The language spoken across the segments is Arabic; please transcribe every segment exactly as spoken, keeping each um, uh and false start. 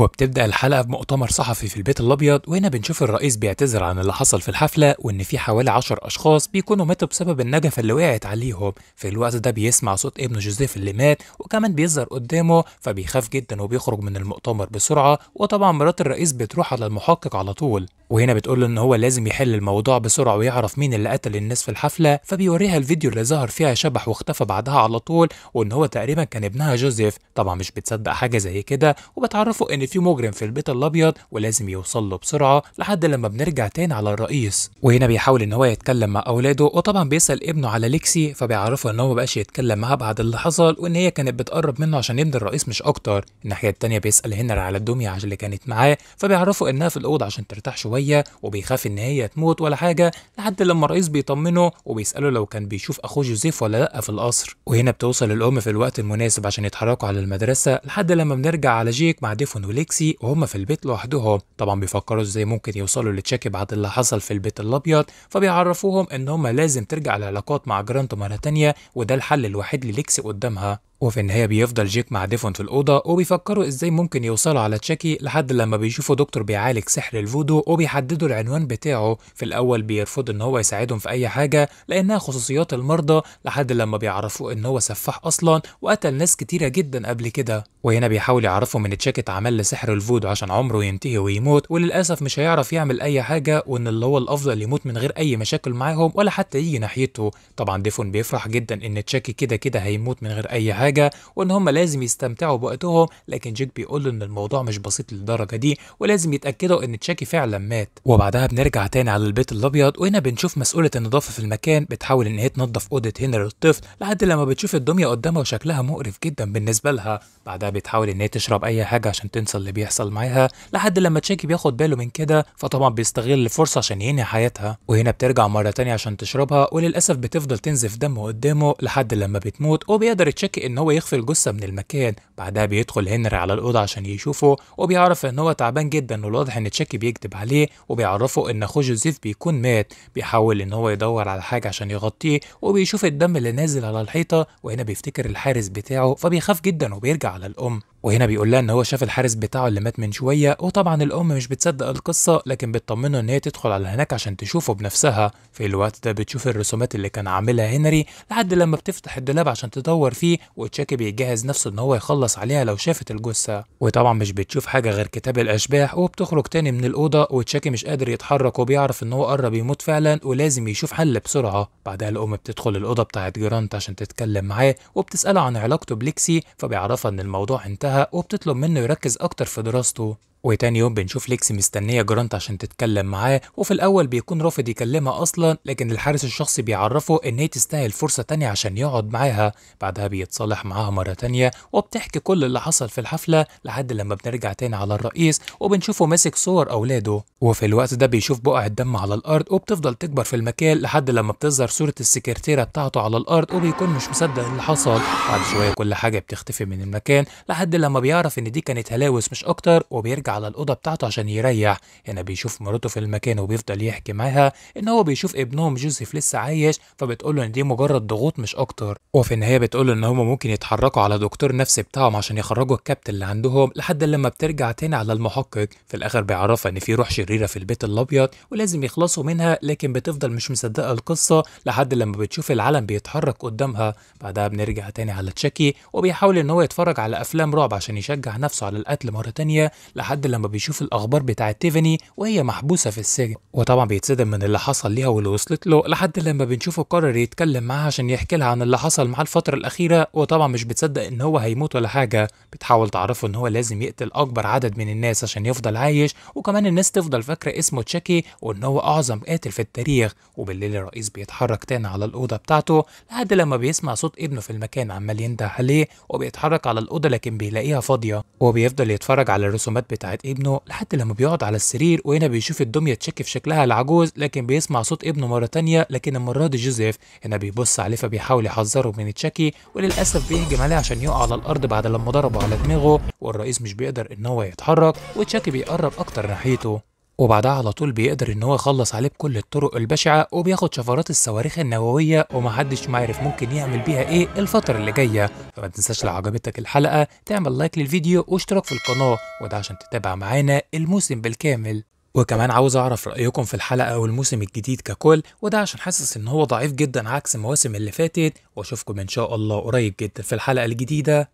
وبتبدأ الحلقة بمؤتمر صحفي في البيت الأبيض، وهنا بنشوف الرئيس بيعتذر عن اللي حصل في الحفلة وإن في حوالي عشر أشخاص بيكونوا ماتوا بسبب النجفة اللي وقعت عليهم. في الوقت ده بيسمع صوت ابنه جوزيف اللي مات وكمان بيظهر قدامه، فبيخاف جدا وبيخرج من المؤتمر بسرعة. وطبعا مرات الرئيس بتروح على المحقق على طول، وهنا بتقول له إن هو لازم يحل الموضوع بسرعة ويعرف مين اللي قتل الناس في الحفلة، فبيوريها الفيديو اللي ظهر فيها شبح واختفى بعدها على طول، وإن هو تقريبا كان ابنها جوزيف. طبعا مش بتصدق حاجة زي كده، وبتعرفه إن في مجرم في البيت الأبيض ولازم يوصل له بسرعة، لحد لما بنرجع تاني على الرئيس. وهنا بيحاول إن هو يتكلم مع أولاده، وطبعا بيسأل ابنه على ليكسي، فبيعرفه إن هو مبقاش يتكلم معاها بعد اللي حصل، وإن هي كانت بتقرب منه عشان يبني الرئيس مش أكتر. الناحية التانية بيسأل هنري على الدمية اللي كانت معاه، فبيعرفه إنها في الأوضة عشان ترتاح شوية، وبيخاف إن هي تموت ولا حاجة، لحد لما الرئيس بيطمنه وبيسأله لو كان بيشوف أخوه جوزيف ولا لأ في القصر. وهنا بتوصل الأم في الوقت المناسب عشان يتحركوا على المدرسة، لحد لما بنرجع على جيك مع ديفون وليكسي وهم في البيت لوحدهم. طبعا بيفكروا ازاي ممكن يوصلوا لتشاكي بعد اللي حصل في البيت الابيض، فبيعرفوهم ان هم لازم ترجع العلاقات مع جرانت مره تانية، وده الحل الوحيد لليكسي قدامها. وفي النهاية بيفضل جيك مع ديفون في الأوضة وبيفكروا إزاي ممكن يوصلوا على تشاكي، لحد لما بيشوفوا دكتور بيعالج سحر الفودو وبيحددوا العنوان بتاعه. في الأول بيرفض إن هو يساعدهم في أي حاجة لأنها خصوصيات المرضى، لحد لما بيعرفوا إن هو سفاح أصلا وقتل ناس كتيرة جدا قبل كده. وهنا بيحاول يعرفوا من تشاكي اتعمل لسحر الفودو عشان عمره ينتهي ويموت، وللأسف مش هيعرف يعمل أي حاجة، وإن اللي هو الأفضل يموت من غير أي مشاكل معاهم ولا حتى يجي ناحيته. طبعا ديفون بيفرح جدا إن تشاكي كده كده هيموت من غير أي حاجة وان هم لازم يستمتعوا بوقتهم، لكن جيك بيقول له ان الموضوع مش بسيط للدرجه دي ولازم يتاكدوا ان تشاكي فعلا مات. وبعدها بنرجع تاني على البيت الابيض، وهنا بنشوف مسؤوله النظافه في المكان بتحاول ان هي تنظف اوضه هنري الطفل، لحد لما بتشوف الدميه قدامها وشكلها مقرف جدا بالنسبه لها. بعدها بتحاول ان هي تشرب اي حاجه عشان تنسى اللي بيحصل معاها، لحد لما تشاكي بياخد باله من كده، فطبعا بيستغل الفرصه عشان ينهي حياتها. وهنا بترجع مره تانيه عشان تشربها، وللاسف بتفضل تنزف دمه قدامه لحد لما بتموت، وبيقدر تشاكي ان هو يخفي الجثه من المكان. بعدها بيدخل هنري على الاوضه عشان يشوفه، وبيعرف ان هو تعبان جدا والواضح ان تشاكي بيكذب عليه، وبيعرفه ان اخوه جوزيف بيكون مات. بيحاول ان هو يدور على حاجه عشان يغطيه، وبيشوف الدم اللي نازل على الحيطه، وهنا بيفتكر الحارس بتاعه فبيخاف جدا وبيرجع على الام. وهنا بيقول لها ان هو شاف الحارس بتاعه اللي مات من شويه، وطبعا الام مش بتصدق القصه، لكن بتطمنه ان هي تدخل على هناك عشان تشوفه بنفسها. في الوقت ده بتشوف الرسومات اللي كان عاملها هنري، لحد لما بتفتح الدولاب عشان تدور فيه، وتشاكي بيجهز نفسه ان هو يخلص عليها لو شافت الجثه. وطبعا مش بتشوف حاجه غير كتاب الاشباح، وبتخرج تاني من الاوضه، وتشاكي مش قادر يتحرك وبيعرف ان هو قرب يموت فعلا ولازم يشوف حل بسرعه. بعدها الام بتدخل الاوضه بتاعت جرانت عشان تتكلم معاه، وبتساله عن علاقته بليكسي، فبيعرفها ان الموضوع انتهى وبتطلب منه يركز أكتر في دراسته. وتاني يوم بنشوف ليكسي مستنيه جرانت عشان تتكلم معاه، وفي الاول بيكون رافض يكلمها اصلا، لكن الحارس الشخصي بيعرفه ان هي تستاهل فرصه تانيه عشان يقعد معاها. بعدها بيتصالح معاها مره تانيه، وبتحكي كل اللي حصل في الحفله، لحد لما بنرجع تاني على الرئيس وبنشوفه ماسك صور اولاده. وفي الوقت ده بيشوف بقع الدم على الارض وبتفضل تكبر في المكان، لحد لما بتظهر صوره السكرتيره بتاعته على الارض، وبيكون مش مصدق اللي حصل. بعد شويه كل حاجه بتختفي من المكان، لحد لما بيعرف ان دي كانت هلاوس مش اكتر، وبيرجع على الأوضة بتاعته عشان يريح. هنا بيشوف مراته في المكان وبيفضل يحكي معاها إن هو بيشوف ابنهم جوزيف لسه عايش، فبتقوله إن دي مجرد ضغوط مش أكتر. وفي النهاية بتقوله إن هما ممكن يتحركوا على دكتور نفسي بتاعهم عشان يخرجوا الكابتن اللي عندهم، لحد لما بترجع تاني على المحقق. في الآخر بيعرفها إن في روح شريرة في البيت الأبيض ولازم يخلصوا منها، لكن بتفضل مش مصدقة القصة، لحد لما بتشوف العلم بيتحرك قدامها. بعدها بنرجع تاني على تشاكي، وبيحاول إن هو يتفرج على أفلام رعب عشان يشجع نفسه على القتل مرة تانية، لحد لما بيشوف الاخبار بتاعه تيفاني وهي محبوسه في السجن، وطبعا بيتصدم من اللي حصل ليها واللي وصلت له، لحد لما بنشوفه قرر يتكلم معاها عشان يحكي لها عن اللي حصل معاه الفتره الاخيره، وطبعا مش بتصدق ان هو هيموت ولا حاجه. بتحاول تعرفه ان هو لازم يقتل اكبر عدد من الناس عشان يفضل عايش، وكمان الناس تفضل فاكره اسمه تشاكي وان هو اعظم قاتل في التاريخ. وبالليل الرئيس بيتحرك تاني على الاوضه بتاعته، لحد لما بيسمع صوت ابنه في المكان عمال ينده عليه، وبيتحرك على الاوضه لكن بيلاقيها فاضيه، وبيفضل يتفرج على الرسومات بتاعت ابنه لحد لما بيقعد على السرير. وهنا بيشوف الدميه تشيك في شكلها العجوز، لكن بيسمع صوت ابنه مره تانيه، لكن المره دي جوزيف. هنا بيبص عليه فبيحاول يحذره من تشاكي، وللاسف بيهجم عليه عشان يقع على الارض بعد لما ضربه على دماغه، والرئيس مش بيقدر ان هو يتحرك، وتشاكي بيقرب اكتر ناحيته. وبعدها على طول بيقدر ان هو يخلص عليه بكل الطرق البشعه، وبياخد شفرات الصواريخ النوويه ومحدش ما عارف ممكن يعمل بيها ايه الفتره اللي جايه. فما تنساش لو عجبتك الحلقه تعمل لايك للفيديو واشتراك في القناه، وده عشان تتابع معانا الموسم بالكامل. وكمان عاوز اعرف رايكم في الحلقه والموسم الجديد ككل، وده عشان حاسس ان هو ضعيف جدا عكس المواسم اللي فاتت. واشوفكم ان شاء الله قريب جدا في الحلقه الجديده.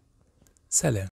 سلام.